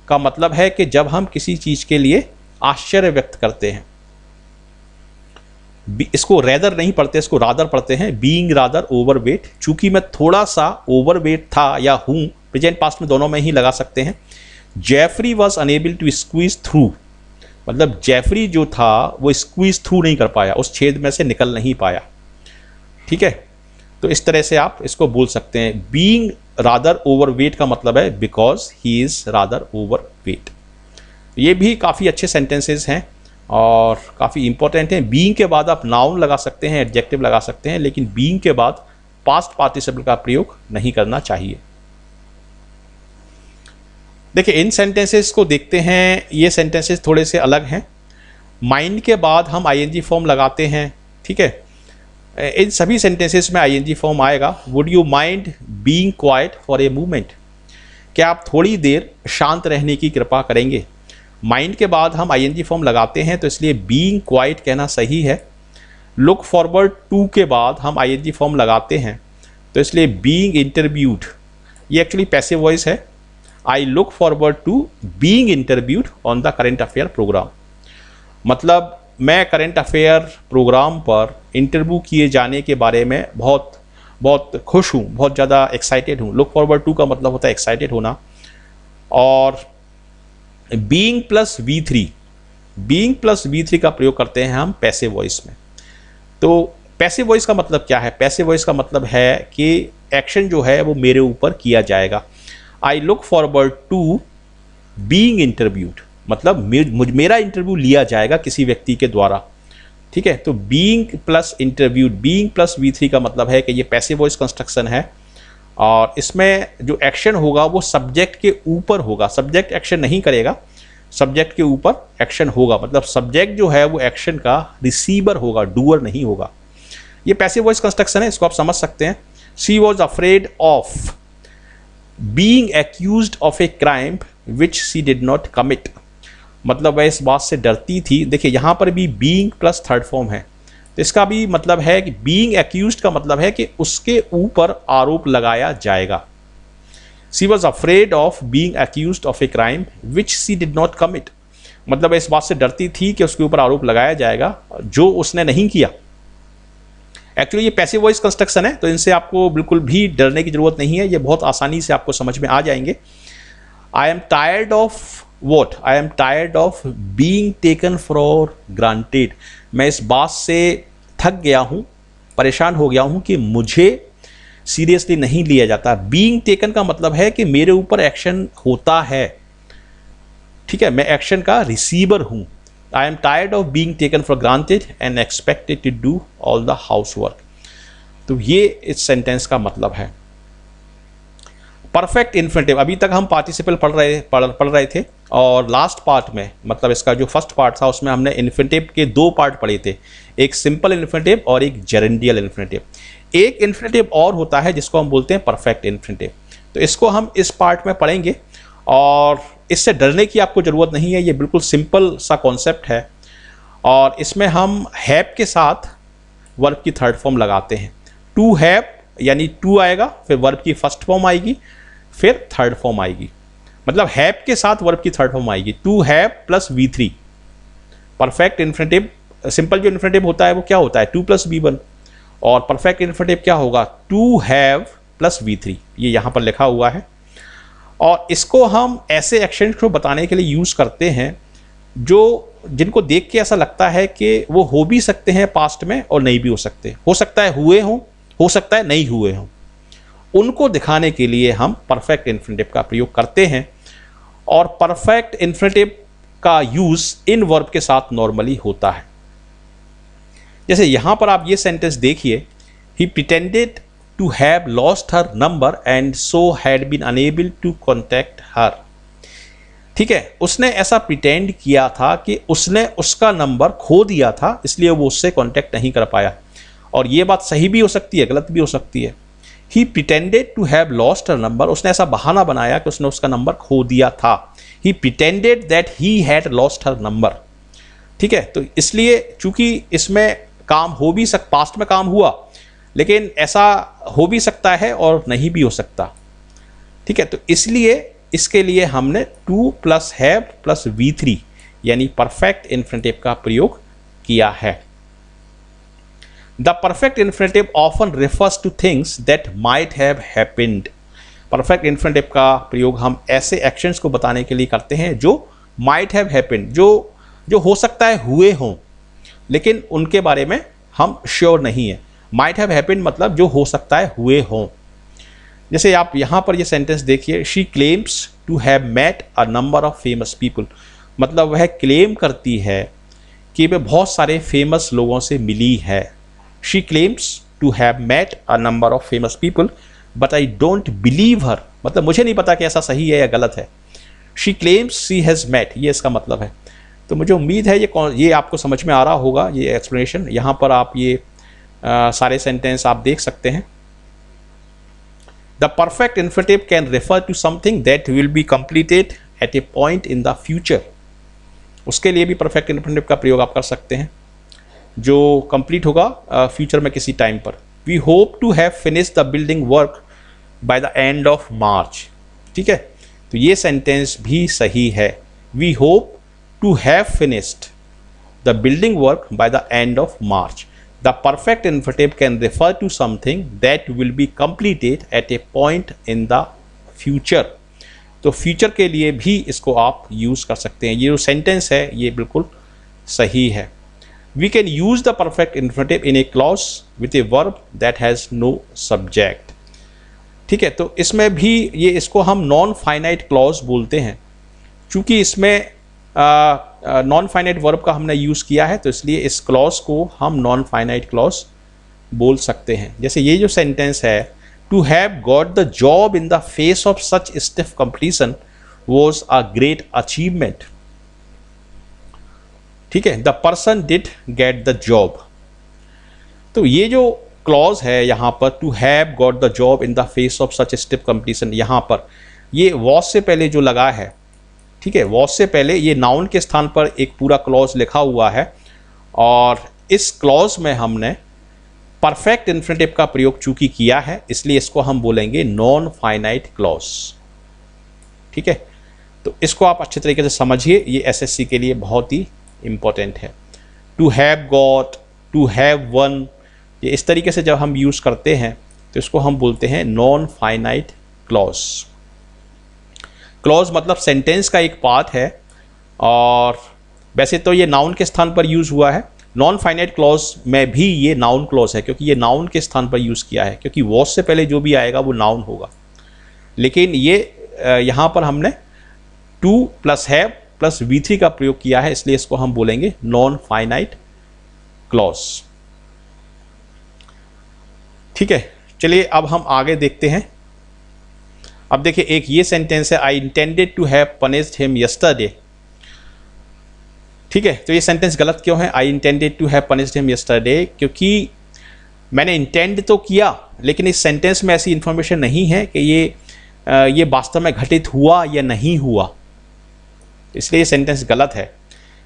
का मतलब है कि जब हम किसी चीज़ के लिए आश्चर्य व्यक्त करते हैं। इसको रेदर नहीं पढ़ते, इसको रादर पढ़ते हैं। बीइंग रादर ओवरवेट, चूंकि मैं थोड़ा सा ओवरवेट था या हूँ, प्रेजेंट पास्ट में दोनों में ही लगा सकते हैं। Jeffrey was unable to squeeze through, मतलब जेफरी जो था वो स्क्वीज थ्रू नहीं कर पाया, उस छेद में से निकल नहीं पाया। ठीक है, तो इस तरह से आप इसको बोल सकते हैं। बीइंग रादर ओवरवेट का मतलब है because he is rather overweight. ये भी काफ़ी अच्छे सेंटेंसेस हैं और काफ़ी इंपॉर्टेंट हैं। बीइंग के बाद आप नाउन लगा सकते हैं, एडजेक्टिव लगा सकते हैं, लेकिन बीइंग के बाद पास्ट पार्टिसिपल का प्रयोग नहीं करना चाहिए। देखिए इन सेंटेंसेस को देखते हैं, ये सेंटेंसेस थोड़े से अलग हैं। माइंड के बाद हम आईएनजी फॉर्म लगाते हैं। ठीक है, इन सभी सेंटेंसेस में आईएनजी फॉर्म आएगा। Would you mind being quiet for a moment, क्या आप थोड़ी देर शांत रहने की कृपा करेंगे। माइंड के बाद हम आईएनजी फॉर्म लगाते हैं, तो इसलिए बीइंग क्वाइट कहना सही है। लुक फॉरवर्ड टू के बाद हम आईएनजी फॉर्म लगाते हैं, तो इसलिए बीइंग इंटरव्यूड, ये एक्चुअली पैसिव वॉइस है। I look forward to being interviewed on the current affair programme, मतलब मैं करेंट अफेयर प्रोग्राम पर इंटरव्यू किए जाने के बारे में बहुत बहुत खुश हूँ, बहुत ज़्यादा एक्साइटेड हूँ। लुक फॉरवर्ड टू का मतलब होता है एक्साइटेड होना। और being plus V three being plus V three का प्रयोग करते हैं हम पैसिव वॉइस में। तो पैसिव वॉइस का मतलब क्या है, पैसिव वॉइस का मतलब है कि एक्शन जो है वो मेरे ऊपर किया जाएगा। I look forward to being interviewed, मतलब मुझ मेरा इंटरव्यू लिया जाएगा किसी व्यक्ति के द्वारा। ठीक है, तो being plus interviewed, being plus V three का मतलब है कि ये पैसिव वॉइस कंस्ट्रक्शन है और इसमें जो एक्शन होगा वो सब्जेक्ट के ऊपर होगा। सब्जेक्ट एक्शन नहीं करेगा, सब्जेक्ट के ऊपर एक्शन होगा, मतलब सब्जेक्ट जो है वो एक्शन का रिसीवर होगा, डूअर नहीं होगा। ये पैसिव वॉइस कंस्ट्रक्शन है, इसको आप समझ सकते हैं। She was afraid of being accused of a crime which she did not commit, मतलब वह इस बात से डरती थी। देखिए यहाँ पर भी बीइंग प्लस थर्ड फॉर्म है, तो इसका भी मतलब है कि बीइंग एक्यूज्ड का मतलब है कि उसके ऊपर आरोप लगाया जाएगा। She was afraid of being accused of a crime which she did not commit, मतलब वह इस बात से डरती थी कि उसके ऊपर आरोप लगाया जाएगा जो उसने नहीं किया। एक्चुअली ये पैसिव वॉइस कंस्ट्रक्शन है, तो इनसे आपको बिल्कुल भी डरने की ज़रूरत नहीं है, ये बहुत आसानी से आपको समझ में आ जाएंगे। I am tired of what, I am tired of being taken for granted, मैं इस बात से थक गया हूँ, परेशान हो गया हूँ कि मुझे सीरियसली नहीं लिया जाता। बीइंग टेकन का मतलब है कि मेरे ऊपर एक्शन होता है। ठीक है, मैं एक्शन का रिसीवर हूँ। I am tired of being taken for granted and expected to do all the housework. तो ये इस सेंटेंस का मतलब है। परफेक्ट इन्फिनिटिव, अभी तक हम पार्टिसिपल पढ़ रहे पढ़ पढ़ रहे थे और लास्ट पार्ट में, मतलब इसका जो फर्स्ट पार्ट था उसमें हमने इन्फिनिटिव के दो पार्ट पढ़े थे, एक सिंपल इन्फिनिटिव और एक जेरेंडियल इन्फिनिटिव। एक इन्फिनिटिव और होता है जिसको हम बोलते हैं परफेक्ट इन्फिनिटिव, तो इसको हम इस पार्ट में पढ़ेंगे और इससे डरने की आपको ज़रूरत नहीं है, ये बिल्कुल सिंपल सा कॉन्सेप्ट है। और इसमें हम हैव के साथ वर्ब की थर्ड फॉर्म लगाते हैं। टू हैव यानी टू आएगा, फिर वर्ब की फर्स्ट फॉर्म आएगी, फिर थर्ड फॉर्म आएगी, मतलब हैव के साथ वर्ब की थर्ड फॉर्म आएगी। To have plus V three, perfect infinitive. Simple जो इन्फिनिटिव होता है वो क्या होता है, टू प्लस वी वन, और परफेक्ट इन्फिनिटिव क्या होगा, to have plus V three, ये यहाँ पर लिखा हुआ है। और इसको हम ऐसे एक्शन को बताने के लिए यूज़ करते हैं जो जिनको देख के ऐसा लगता है कि वो हो भी सकते हैं पास्ट में और नहीं भी हो सकते, हो सकता है हुए हों, हो सकता है नहीं हुए हों, उनको दिखाने के लिए हम परफेक्ट इन्फिनिटिव का प्रयोग करते हैं। और परफेक्ट इन्फ्रेटिव का यूज इन वर्ब के साथ नॉर्मली होता है। जैसे यहां पर आप ये सेंटेंस देखिए, he pretended to have lost her number and so had been unable to contact her. ठीक है, उसने ऐसा प्रिटेंड किया था कि उसने उसका नंबर खो दिया था, इसलिए वो उससे कॉन्टेक्ट नहीं कर पाया। और ये बात सही भी हो सकती है, गलत भी हो सकती है। He pretended to have lost her number, उसने ऐसा बहाना बनाया कि उसने उसका नंबर खो दिया था। He pretended that he had lost her number. ठीक है, तो इसलिए चूंकि इसमें काम हो भी सक पास्ट में काम हुआ, लेकिन ऐसा हो भी सकता है और नहीं भी हो सकता। ठीक है, तो इसलिए इसके लिए हमने to plus have plus V three यानी परफेक्ट इन्फ्रेटिव का प्रयोग किया है। The perfect infinitive often refers to things that might have happened. Perfect infinitive का प्रयोग हम ऐसे एक्शंस को बताने के लिए करते हैं जो माइट हैव हैपेंड, जो जो हो सकता है हुए हों, लेकिन उनके बारे में हम श्योर नहीं है। माइट हैव हैपेंड मतलब जो हो सकता है हुए हों। जैसे आप यहाँ पर ये यह सेंटेंस देखिए, she claims to have met a number of famous people. मतलब वह क्लेम करती है कि वह बहुत सारे फेमस लोगों से मिली है। She claims to have met a number of famous people, but I don't believe her. मतलब मुझे नहीं पता कि ऐसा सही है या गलत है। She claims she has met, ये इसका मतलब है। तो मुझे उम्मीद है ये ये आपको समझ में आ रहा होगा, ये एक्सप्लेनेशन। यहाँ पर आप ये आ, सारे सेंटेंस आप देख सकते हैं। The perfect infinitive can refer to something that will be completed at a point in the future. उसके लिए भी perfect infinitive का प्रयोग आप कर सकते हैं, जो कंप्लीट होगा फ्यूचर में किसी टाइम पर। We hope to have finish the building work by the end of March. ठीक है, तो ये सेंटेंस भी सही है। We hope to have finished the building work by the end of March. The perfect infinitive can refer to something that will be completed at a point in the future. तो future के लिए भी इसको आप use कर सकते हैं। ये जो सेंटेंस है ये बिल्कुल सही है। We can use the perfect infinitive in a clause with a verb that has no subject. ठीक है, तो इसमें भी ये इसको हम नॉन फाइनाइट क्लॉज बोलते हैं। चूँकि इसमें नॉन फाइनाइट वर्ब का हमने यूज़ किया है, तो इसलिए इस क्लॉज को हम नॉन फाइनाइट क्लॉज बोल सकते हैं। जैसे ये जो सेंटेंस है, to have got the job in the face of such stiff competition was a great achievement. ठीक है, the person did get the job. तो ये जो क्लॉज है यहाँ पर, to have got the job in the face of such stiff competition, यहाँ पर ये वॉज से पहले जो लगा है, ठीक है, वॉज से पहले ये नाउन के स्थान पर एक पूरा क्लॉज लिखा हुआ है। और इस क्लॉज में हमने परफेक्ट इन्फ्रेटिव का प्रयोग चूंकि किया है, इसलिए इसको हम बोलेंगे नॉन फाइनाइट क्लॉज। ठीक है, तो इसको आप अच्छे तरीके से समझिए, ये एसएससी के लिए बहुत ही इम्पोर्टेंट है। To have got, to have won, ये इस तरीके से जब हम यूज़ करते हैं तो इसको हम बोलते हैं नॉन फाइनाइट क्लॉज। क्लॉज मतलब सेंटेंस का एक पार्ट है, और वैसे तो ये नाउन के स्थान पर यूज़ हुआ है। नॉन फाइनाइट क्लॉज में भी ये नाउन क्लॉज है, क्योंकि ये नाउन के स्थान पर यूज़ किया है, क्योंकि वॉज से पहले जो भी आएगा वो नाउन होगा। लेकिन ये यहाँ पर हमने to plus have plus V three का प्रयोग किया है, इसलिए इसको हम बोलेंगे नॉन फाइनाइट क्लॉज। ठीक है, चलिए अब हम आगे देखते हैं। अब देखिए, एक ये सेंटेंस है, I intended to have punished him yesterday. ठीक है, तो ये सेंटेंस गलत क्यों है? I intended to have punished him yesterday, क्योंकि मैंने इंटेंड तो किया, लेकिन इस सेंटेंस में ऐसी इंफॉर्मेशन नहीं है कि ये ये वास्तव में घटित हुआ या नहीं हुआ, इसलिए ये सेंटेंस गलत है।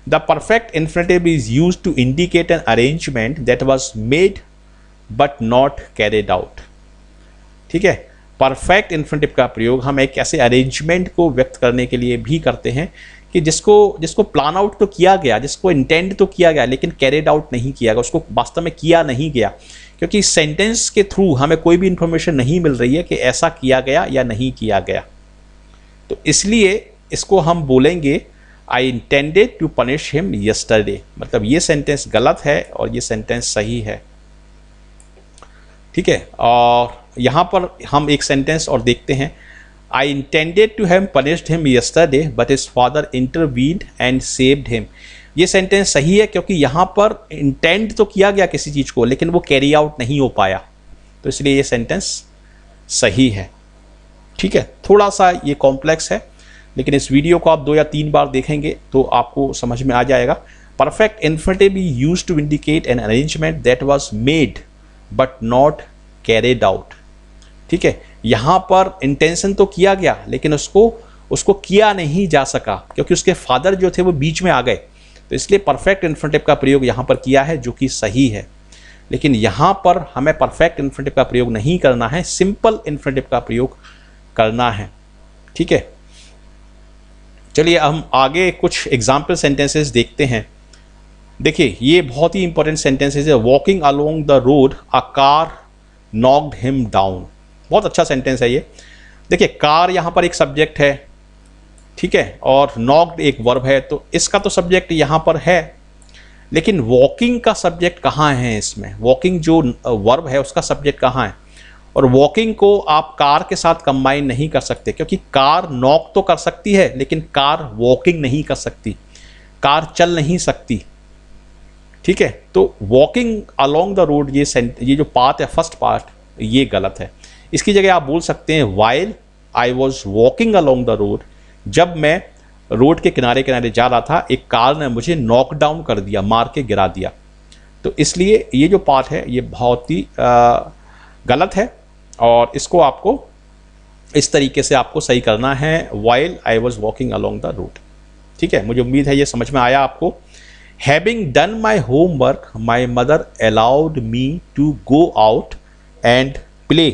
The perfect infinitive is use to indicate an arrangement that was made but not carried out. ठीक है, परफेक्ट इन्फ्रेटिव का प्रयोग हम एक ऐसे अरेंजमेंट को व्यक्त करने के लिए भी करते हैं कि जिसको जिसको प्लान आउट तो किया गया, जिसको इंटेंड तो किया गया, लेकिन कैरिड आउट नहीं किया गया, उसको वास्तव में किया नहीं गया। क्योंकि इस सेंटेंस के थ्रू हमें कोई भी इंफॉर्मेशन नहीं मिल रही है कि ऐसा किया गया या नहीं किया गया, तो इसलिए इसको हम बोलेंगे I intended to punish him yesterday. मतलब ये सेंटेंस गलत है और ये सेंटेंस सही है। ठीक है, और यहाँ पर हम एक सेंटेंस और देखते हैं। I intended to have punished him yesterday, but his father intervened and saved him. ये सेंटेंस सही है क्योंकि यहाँ पर इंटेंड तो किया गया किसी चीज़ को, लेकिन वो कैरी आउट नहीं हो पाया, तो इसलिए ये सेंटेंस सही है। ठीक है, थोड़ा सा ये कॉम्प्लेक्स है, लेकिन इस वीडियो को आप दो या तीन बार देखेंगे तो आपको समझ में आ जाएगा। Perfect infinitive be use to indicate an arrangement that was made but not carried out. ठीक है, यहाँ पर इंटेंशन तो किया गया लेकिन उसको उसको किया नहीं जा सका क्योंकि उसके फादर जो थे वो बीच में आ गए, तो इसलिए परफेक्ट इन्फिनिटिव का प्रयोग यहाँ पर किया है जो कि सही है। लेकिन यहाँ पर हमें परफेक्ट इन्फिनिटिव का प्रयोग नहीं करना है, सिंपल इन्फिनिटिव का प्रयोग करना है। ठीक है, चलिए हम आगे कुछ एग्जाम्पल सेंटेंसेस देखते हैं। देखिए, ये बहुत ही इंपॉर्टेंट सेंटेंसेस है। Walking along the road a car knocked him down, बहुत अच्छा सेंटेंस है ये। देखिए, कार यहाँ पर एक सब्जेक्ट है, ठीक है, और नॉक्ड एक वर्ब है, तो इसका तो सब्जेक्ट यहाँ पर है, लेकिन वॉकिंग का सब्जेक्ट कहाँ है इसमें? वॉकिंग जो वर्ब है उसका सब्जेक्ट कहाँ है? और वॉकिंग को आप कार के साथ कंबाइन नहीं कर सकते क्योंकि कार नॉक तो कर सकती है लेकिन कार वॉकिंग नहीं कर सकती, कार चल नहीं सकती। ठीक है, तो वॉकिंग अलोंग द रोड, ये ये जो पार्ट है, फर्स्ट पार्ट, ये गलत है। इसकी जगह आप बोल सकते हैं while I was walking along the road, जब मैं रोड के किनारे किनारे जा रहा था एक कार ने मुझे नॉक डाउन कर दिया, मार के गिरा दिया। तो इसलिए ये जो पार्ट है ये बहुत ही गलत है और इसको आपको इस तरीके से आपको सही करना है, while I was walking along the road. ठीक है, मुझे उम्मीद है ये समझ में आया आपको। Having done my homework my mother allowed me to go out and play,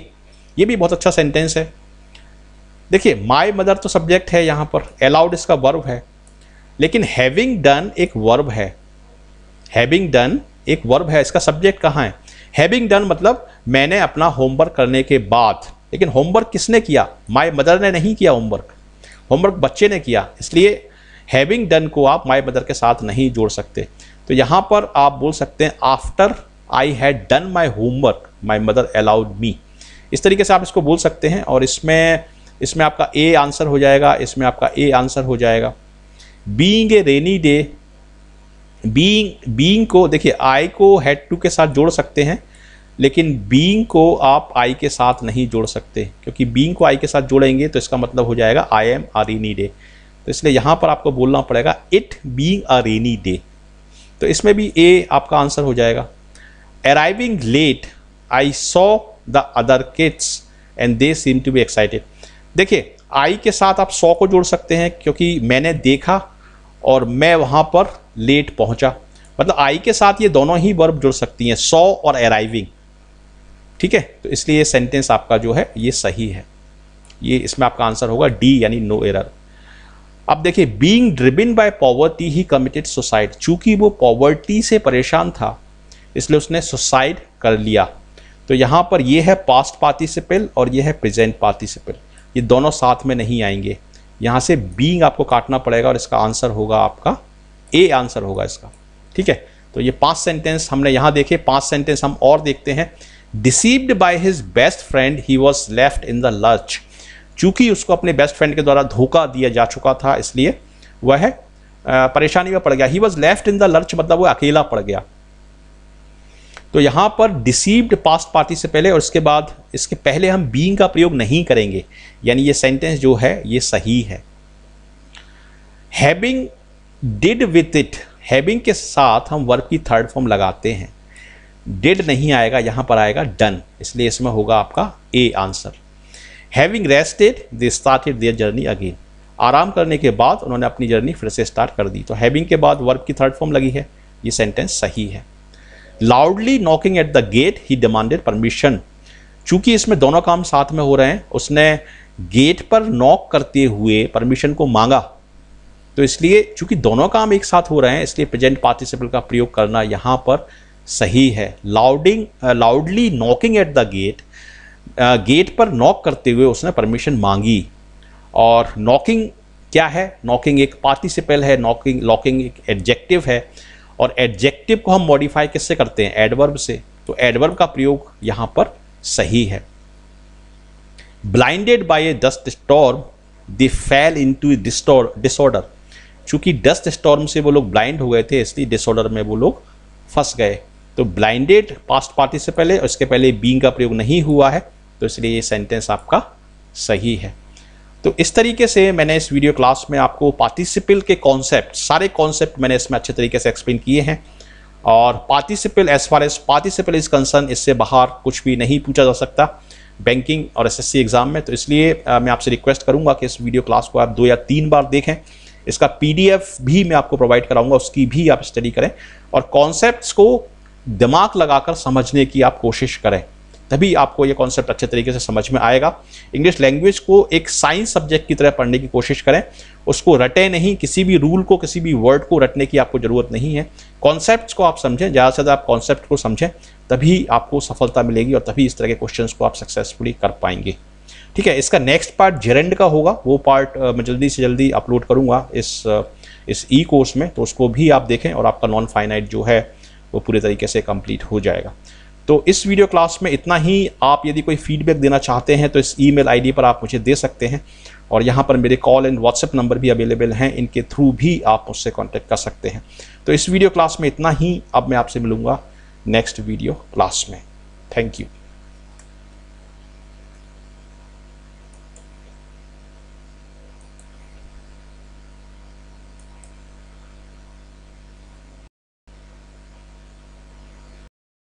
ये भी बहुत अच्छा सेंटेंस है। देखिए, माई मदर तो सब्जेक्ट है यहाँ पर, अलाउड इसका वर्ब है, लेकिन हैविंग डन एक वर्ब है, हैविंग डन एक वर्ब है, इसका सब्जेक्ट कहाँ है? हैविंग डन मतलब मैंने अपना होमवर्क करने के बाद, लेकिन होमवर्क किसने किया? माई मदर ने नहीं किया होमवर्क, होमवर्क बच्चे ने किया, इसलिए हैविंग डन को आप माई मदर के साथ नहीं जोड़ सकते। तो यहाँ पर आप बोल सकते हैं after I had done my homework my mother allowed me, इस तरीके से आप इसको बोल सकते हैं। और इसमें इसमें आपका ए आंसर हो जाएगा, इसमें आपका ए आंसर हो जाएगा। Being a rainy day, being being को देखिए, आई को हैड टू के साथ जोड़ सकते हैं लेकिन बीइंग को आप आई के साथ नहीं जोड़ सकते क्योंकि बीइंग को आई के साथ जोड़ेंगे तो इसका मतलब हो जाएगा I am a rainy day, तो इसलिए यहाँ पर आपको बोलना पड़ेगा it being a rainy day, तो इसमें भी ए आपका आंसर हो जाएगा। Arriving late I saw the other kids and they seem to be excited, देखिए आई के साथ आप सौ को जोड़ सकते हैं क्योंकि मैंने देखा और मैं वहाँ पर लेट पहुँचा, मतलब आई के साथ ये दोनों ही वर्ब जुड़ सकती हैं, सौ और अराइविंग। ठीक है, तो इसलिए ये सेंटेंस आपका जो है ये सही है, ये इसमें आपका आंसर होगा डी यानी नो एरर। अब देखिए, being driven by poverty he committed suicide, चूँकि वो पॉवर्टी से परेशान था इसलिए उसने सुसाइड कर लिया। तो यहाँ पर ये है पास्ट पार्टिसिपल और ये है प्रेजेंट पार्टिसिपल, ये दोनों साथ में नहीं आएंगे, यहाँ से बीइंग आपको काटना पड़ेगा और इसका आंसर होगा आपका ए आंसर होगा इसका। ठीक है, तो ये पांच सेंटेंस हमने यहाँ देखे। पांच सेंटेंस हम और देखते हैं। Deceived by his best friend he was left in the lurch, चूँकि उसको अपने बेस्ट फ्रेंड के द्वारा धोखा दिया जा चुका था इसलिए वह परेशानी में पड़ गया। He was left in the lurch मतलब वह अकेला पड़ गया। तो यहाँ पर डिसीव्ड पास्ट पार्टिसिपल है और इसके बाद इसके पहले हम बीइंग का प्रयोग नहीं करेंगे, यानी ये सेंटेंस जो है ये सही है। Having did with it, having के साथ हम वर्ब की थर्ड फॉर्म लगाते हैं, डिड नहीं आएगा यहाँ पर आएगा डन, इसलिए इसमें होगा आपका A answer. Having rested they started their journey again, आराम करने के बाद उन्होंने अपनी जर्नी फिर से स्टार्ट कर दी, तो हैविंग के बाद वर्ब की थर्ड फॉर्म लगी है, ये सेंटेंस सही है। Loudly knocking at the gate he demanded permission, चूँकि इसमें दोनों काम साथ में हो रहे हैं, उसने गेट पर नॉक करते हुए परमिशन को मांगा, तो इसलिए चूँकि दोनों काम एक साथ हो रहे हैं इसलिए प्रेजेंट पार्टिसिपल का प्रयोग करना यहाँ पर सही है। Louding loudly knocking at the gate, gate पर नॉक करते हुए उसने परमिशन मांगी, और नॉकिंग क्या है? नॉकिंग एक पार्टिसिपल है, नॉकिंग लॉकिंग एक एडजेक्टिव है, और एडजेक्टिव को हम मॉडिफाई किससे करते हैं? एडवर्ब से, तो एडवर्ब का प्रयोग यहाँ पर सही है। Blinded by a dust storm they fell into disorder. चूँकि डस्ट स्टॉर्म से वो लोग ब्लाइंड हो गए थे, इसलिए डिसऑर्डर में वो लोग फंस गए। तो ब्लाइंडेड पास्ट पार्टी से पहले, उसके पहले बीइंग का प्रयोग नहीं हुआ है, तो इसलिए ये सेंटेंस आपका सही है। तो इस तरीके से मैंने इस वीडियो क्लास में आपको पार्टिसिपल के कॉन्सेप्ट, सारे कॉन्सेप्ट मैंने इसमें अच्छे तरीके से एक्सप्लेन किए हैं। और participle, as far as participle is concern, इससे बाहर कुछ भी नहीं पूछा जा सकता बैंकिंग और एसएससी एग्ज़ाम में। तो इसलिए आ, मैं आपसे रिक्वेस्ट करूंगा कि इस वीडियो क्लास को आप दो या तीन बार देखें। इसका पीडीएफ भी मैं आपको प्रोवाइड कराऊंगा, उसकी भी आप स्टडी करें और कॉन्सेप्ट्स को दिमाग लगाकर समझने की आप कोशिश करें, तभी आपको ये कॉन्सेप्ट अच्छे तरीके से समझ में आएगा। इंग्लिश लैंग्वेज को एक साइंस सब्जेक्ट की तरह पढ़ने की कोशिश करें, उसको रटें नहीं, किसी भी रूल को, किसी भी वर्ड को रटने की आपको ज़रूरत नहीं है। कॉन्सेप्ट्स को आप समझें, ज़्यादा से ज़्यादा आप कॉन्सेप्ट को समझें, तभी आपको सफलता मिलेगी और तभी इस तरह के क्वेश्चंस को आप सक्सेसफुली कर पाएंगे। ठीक है, इसका नेक्स्ट पार्ट जेरेंड का होगा, वो पार्ट मैं जल्दी से जल्दी अपलोड करूँगा इस इस ई कोर्स में, तो उसको भी आप देखें और आपका नॉन फाइनाइट जो है वो पूरे तरीके से कंप्लीट हो जाएगा। तो इस वीडियो क्लास में इतना ही। आप यदि कोई फीडबैक देना चाहते हैं तो इस ईमेल आईडी पर आप मुझे दे सकते हैं और यहाँ पर मेरे कॉल एंड व्हाट्सएप नंबर भी अवेलेबल हैं, इनके थ्रू भी आप मुझसे कांटेक्ट कर सकते हैं। तो इस वीडियो क्लास में इतना ही। अब मैं आपसे मिलूँगा नेक्स्ट वीडियो क्लास में। Thank you.